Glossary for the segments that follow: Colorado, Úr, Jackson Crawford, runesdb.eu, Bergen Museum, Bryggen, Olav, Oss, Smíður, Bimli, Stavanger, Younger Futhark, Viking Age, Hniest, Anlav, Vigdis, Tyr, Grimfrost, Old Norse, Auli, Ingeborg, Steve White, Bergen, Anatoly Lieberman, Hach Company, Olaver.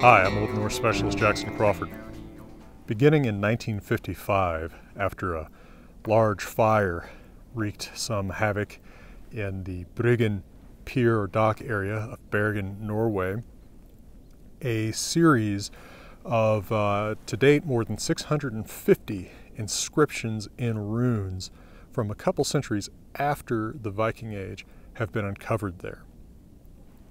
Hi, I'm Old Norse Specialist Jackson Crawford. Beginning in 1955, after a large fire wreaked some havoc in the Bryggen pier or dock area of Bergen, Norway, a series of, to date, more than 650 inscriptions in runes from a couple centuries after the Viking Age have been uncovered there.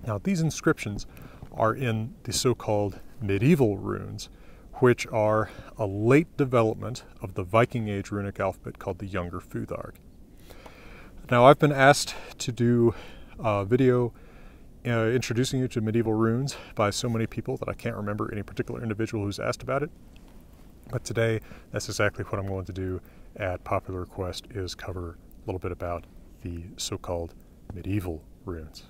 Now, these inscriptions are in the so-called medieval runes, which are a late development of the Viking Age runic alphabet called the Younger Futhark. Now, I've been asked to do a video introducing you to medieval runes by so many people that I can't remember any particular individual who's asked about it. But today, that's exactly what I'm going to do at popular request, is cover a little bit about the so-called medieval runes.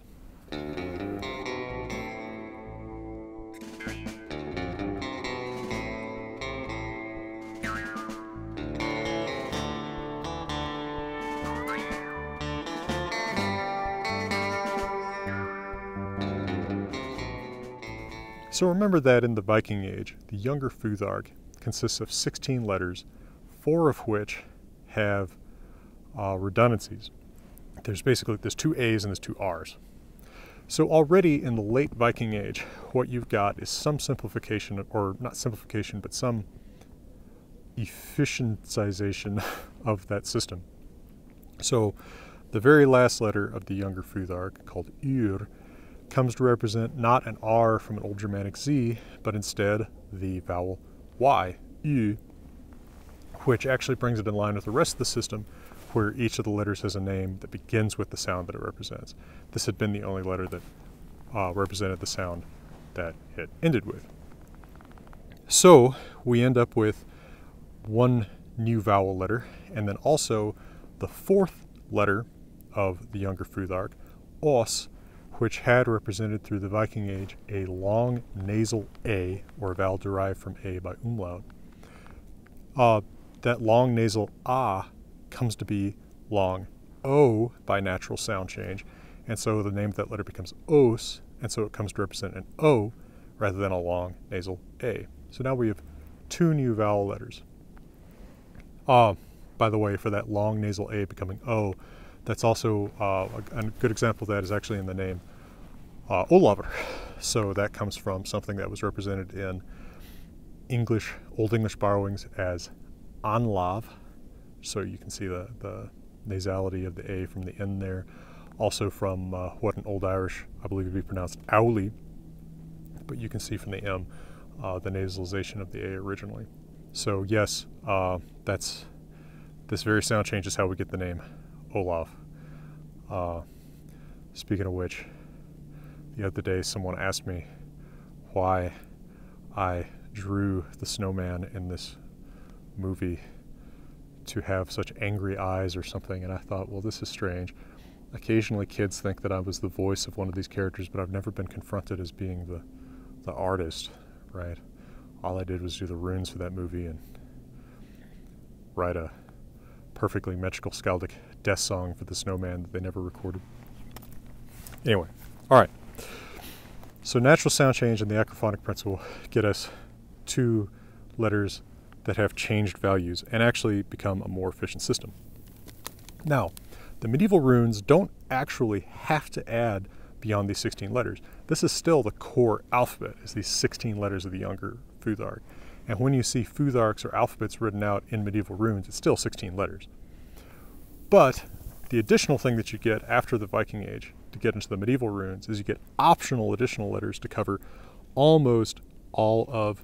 So remember that in the Viking Age, the Younger Futhark consists of 16 letters, 4 of which have redundancies. There's two A's and there's two R's. So already in the late Viking Age, what you've got is some simplification, or not simplification, but some efficientization of that system. So the very last letter of the Younger Futhark, called Úr, comes to represent not an R from an Old Germanic Z, but instead the vowel Y, U, which actually brings it in line with the rest of the system, where each of the letters has a name that begins with the sound that it represents. This had been the only letter that represented the sound that it ended with. So we end up with one new vowel letter, and then also the fourth letter of the Younger Futhark, Oss, which had represented through the Viking Age a long nasal A, or a vowel derived from A by umlaut. That long nasal A comes to be long O by natural sound change, and so the name of that letter becomes Oss, and so it comes to represent an O rather than a long nasal A. So now we have two new vowel letters. By the way, for that long nasal A becoming O, that's also a good example of that is actually in the name Olaver. So that comes from something that was represented in English, Old English borrowings as Anlav. So you can see the nasality of the A from the end there. Also from what in Old Irish I believe would be pronounced Auli. But you can see from the M the nasalization of the A originally. So yes, this very sound change is how we get the name Olav. Speaking of which, the other day someone asked me why I drew the snowman in this movie to have such angry eyes or something, and I thought, well, this is strange. Occasionally kids think that I was the voice of one of these characters, but I've never been confronted as being the artist, right? All I did was do the runes for that movie and write a perfectly metrical skaldic death song for the snowman that they never recorded. Anyway, all right. So natural sound change and the acophonic principle get us two letters that have changed values and actually become a more efficient system. Now, the medieval runes don't actually have to add beyond these 16 letters. This is still the core alphabet, is these 16 letters of the Younger Futhark. And when you see futharks or alphabets written out in medieval runes, it's still 16 letters. But the additional thing that you get after the Viking Age to get into the medieval runes is you get optional additional letters to cover almost all of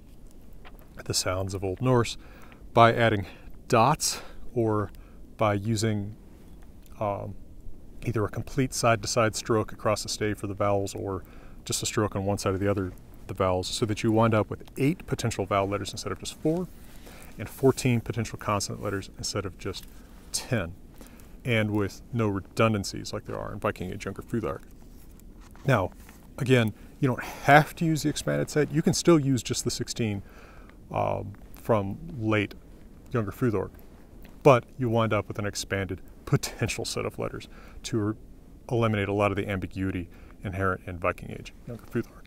the sounds of Old Norse by adding dots or by using either a complete side-to-side stroke across the stave for the vowels or just a stroke on one side or the other, the vowels, so that you wind up with 8 potential vowel letters instead of just 4, and 14 potential consonant letters instead of just 10. And with no redundancies like there are in Viking Age Younger Futhark. Now, again, you don't have to use the expanded set. You can still use just the 16 from late Younger Futhark, but you wind up with an expanded potential set of letters to eliminate a lot of the ambiguity inherent in Viking Age Younger Futhark.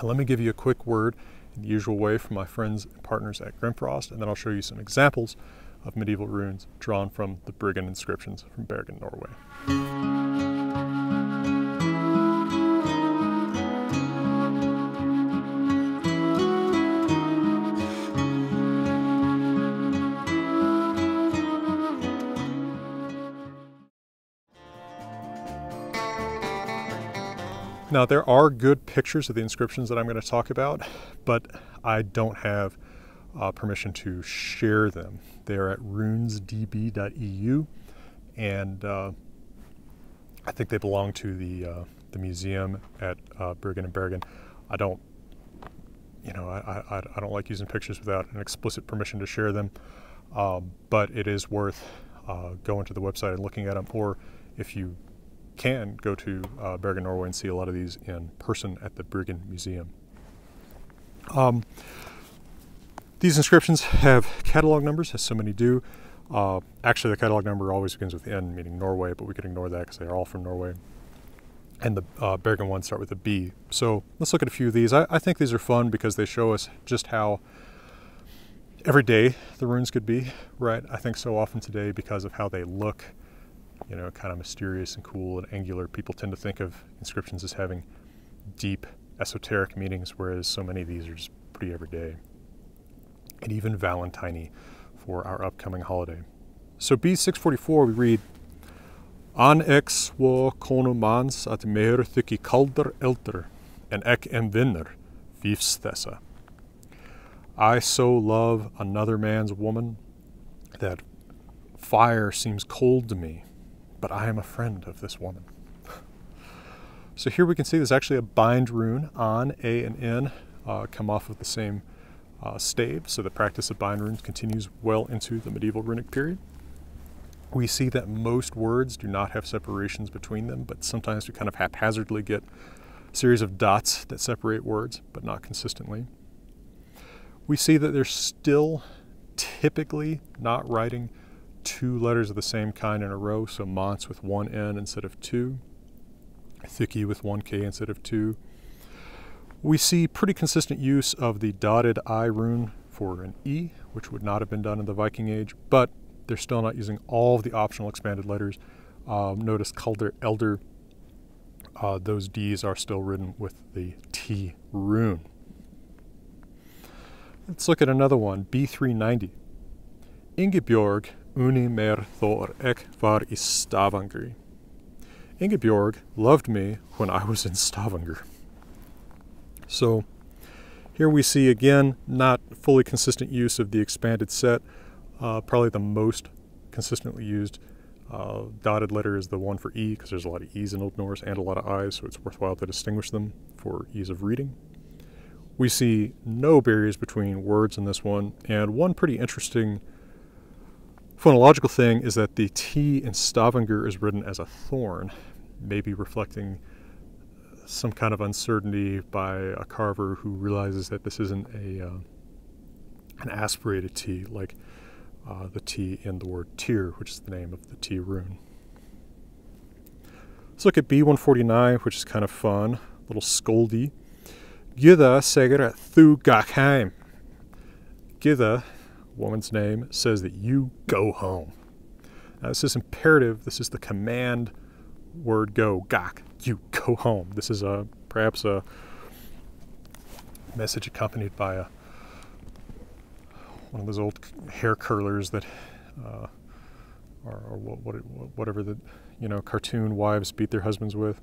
Now, let me give you a quick word in the usual way from my friends and partners at Grimfrost, and then I'll show you some examples of medieval runes drawn from the Bryggen inscriptions from Bergen, Norway. Now, there are good pictures of the inscriptions that I'm going to talk about, but I don't have permission to share them. They are at runesdb.eu, and I think they belong to the museum at Bryggen and Bergen. I don't, you know, I don't like using pictures without an explicit permission to share them, but it is worth going to the website and looking at them, or if you can go to Bergen, Norway, and see a lot of these in person at the Bergen Museum. These inscriptions have catalog numbers, as so many do. Actually, the catalog number always begins with N, meaning Norway, but we could ignore that because they are all from Norway. And the Bergen ones start with a B. So let's look at a few of these. I think these are fun because they show us just how everyday the runes could be, right? I think so often today, because of how they look, you know, kind of mysterious and cool and angular, people tend to think of inscriptions as having deep esoteric meanings, whereas so many of these are just pretty everyday and even Valentine-y for our upcoming holiday. So B644, we read, An ex wo konu mans at mer thykki kaldur eldur, en ek em vinner, vifstessa. I so love another man's woman that fire seems cold to me, but I am a friend of this woman. So here we can see there's actually a bind rune. On, A, and N come off of the same stave, so the practice of bind runes continues well into the medieval runic period. We see that most words do not have separations between them, but sometimes we kind of haphazardly get a series of dots that separate words, but not consistently. We see that they're still typically not writing two letters of the same kind in a row, so Mons with one N instead of two, Thykki with one K instead of two. We see pretty consistent use of the dotted I rune for an E, which would not have been done in the Viking Age, but they're still not using all of the optional expanded letters. Notice Kaldur Elder, those Ds are still written with the T rune. Let's look at another one, B390. Ingeborg uni mer thor ek var I Stavanger. Ingeborg loved me when I was in Stavanger. So here we see again not fully consistent use of the expanded set. Probably the most consistently used dotted letter is the one for E, because there's a lot of E's in Old Norse and a lot of I's, so it's worthwhile to distinguish them for ease of reading. We see no barriers between words in this one, and one pretty interesting phonological thing is that the T in Stavanger is written as a thorn, maybe reflecting some kind of uncertainty by a carver who realizes that this isn't a an aspirated T, like the T in the word Tyr, which is the name of the T rune. Let's look at B149, which is kind of fun, a little scoldy. Gyða segir þú gakk heim. Gyða, woman's name, says that you go home. Now, this is imperative. This is the command word go, gak, you go home. This is a perhaps a message accompanied by one of those old hair curlers that or whatever the, you know, cartoon wives beat their husbands with.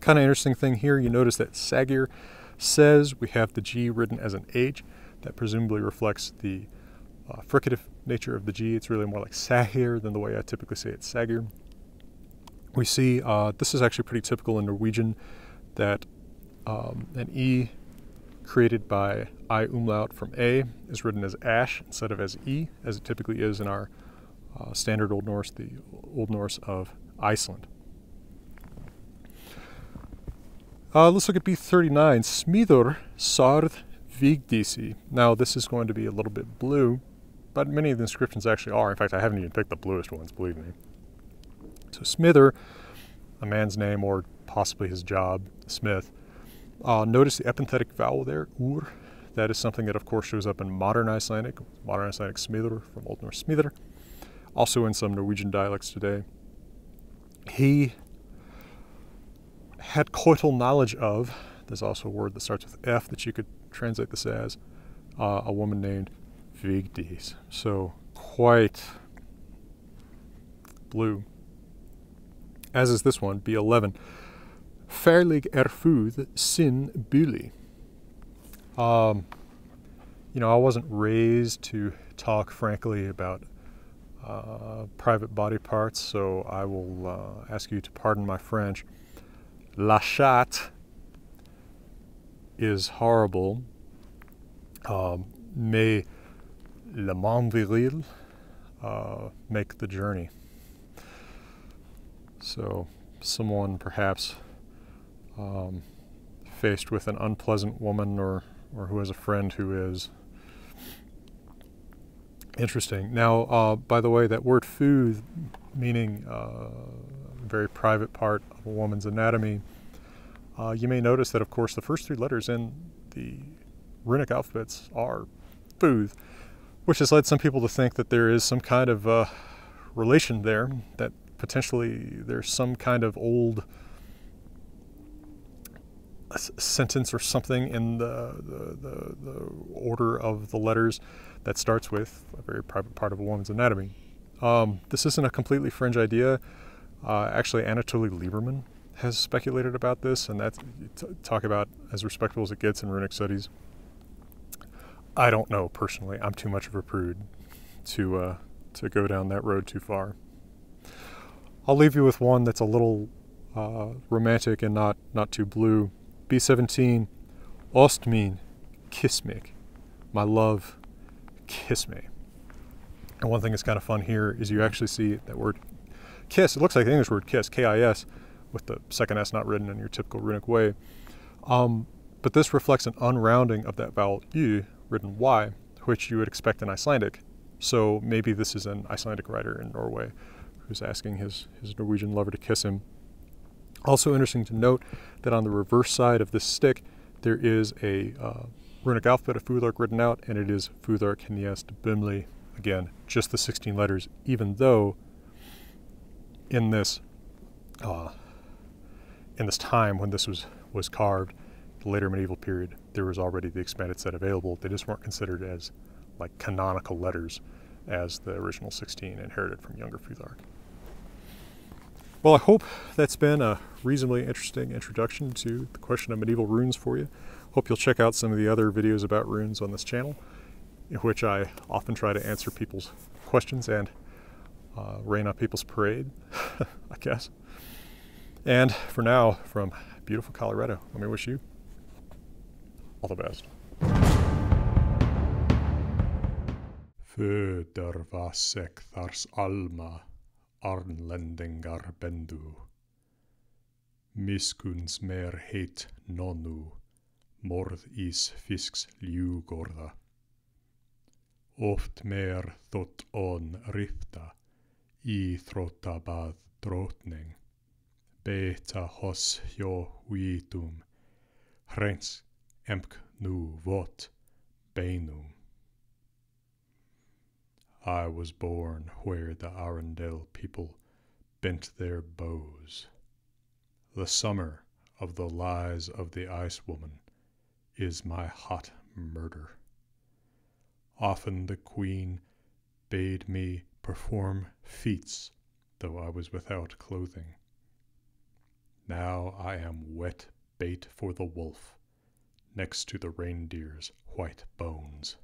Kind of interesting thing here, you notice that Sagir says we have the G written as an H. That presumably reflects the fricative nature of the G. It's really more like Sagir than the way I typically say it, Sagir. We see, this is actually pretty typical in Norwegian, that an E created by I umlaut from A is written as ash instead of as E, as it typically is in our standard Old Norse, the Old Norse of Iceland. Let's look at B39. Smíður sarð Vígdísi. Now, this is going to be a little bit blue, but many of the inscriptions actually are. In fact, I haven't even picked the bluest ones, believe me. So Smíður, a man's name, or possibly his job, smith. Notice the epithetic vowel there, Úr. That is something that, of course, shows up in modern Icelandic Smíður, from Old Norse Smíður. Also in some Norwegian dialects today. He had coital knowledge of, there's also a word that starts with F that you could translate this as, a woman named Vigdis. So quite blue. As is this one, B11. Færlig erfuð sin búli. You know, I wasn't raised to talk frankly about private body parts, so I will ask you to pardon my French. La chatte is horrible. Mais le monde viril make the journey. So someone perhaps faced with an unpleasant woman or who has a friend who is interesting. Now, by the way, that word fuð, meaning very private part of a woman's anatomy, you may notice that, of course, the first three letters in the runic alphabets are fuð, which has led some people to think that there is some kind of relation there, that potentially there's some kind of old sentence or something in the order of the letters that starts with a very private part of a woman's anatomy. This isn't a completely fringe idea. Actually, Anatoly Lieberman has speculated about this, and that's talk about as respectable as it gets in runic studies. I don't know personally. I'm too much of a prude to go down that road too far. I'll leave you with one that's a little romantic and not too blue. B17, Ost min, kiss me. My love, kiss me. And one thing that's kind of fun here is you actually see that word kiss. It looks like the English word kiss, K-I-S, with the second S not written in your typical runic way. But this reflects an unrounding of that vowel U, written Y, which you would expect in Icelandic. So maybe this is an Icelandic writer in Norway who's asking his Norwegian lover to kiss him. Also interesting to note that on the reverse side of this stick, there is a runic alphabet of Futhark written out, and it is Futhark, Hniest, Bimli. Again, just the 16 letters, even though in this time when this was carved, the later medieval period, there was already the expanded set available. They just weren't considered as like canonical letters as the original 16 inherited from Younger Futhark. Well, I hope that's been a reasonably interesting introduction to the question of medieval runes for you. Hope you'll check out some of the other videos about runes on this channel, in which I often try to answer people's questions and rain on people's parade, I guess. And for now, from beautiful Colorado, let me wish you all the best. Föður vasek þars alma. Arnlendingar bendu, miskunns mer heit nonu, morð ís fisks ljúgorða. Oft mer þótt on rifta, í þróta bað drótning, beta hos hjó hvítum, hreins emk nú vot beinum. I was born where the Arundel people bent their bows. The summer of the lies of the Ice Woman is my hot murder. Often the Queen bade me perform feats, though I was without clothing. Now I am wet bait for the wolf, next to the reindeer's white bones.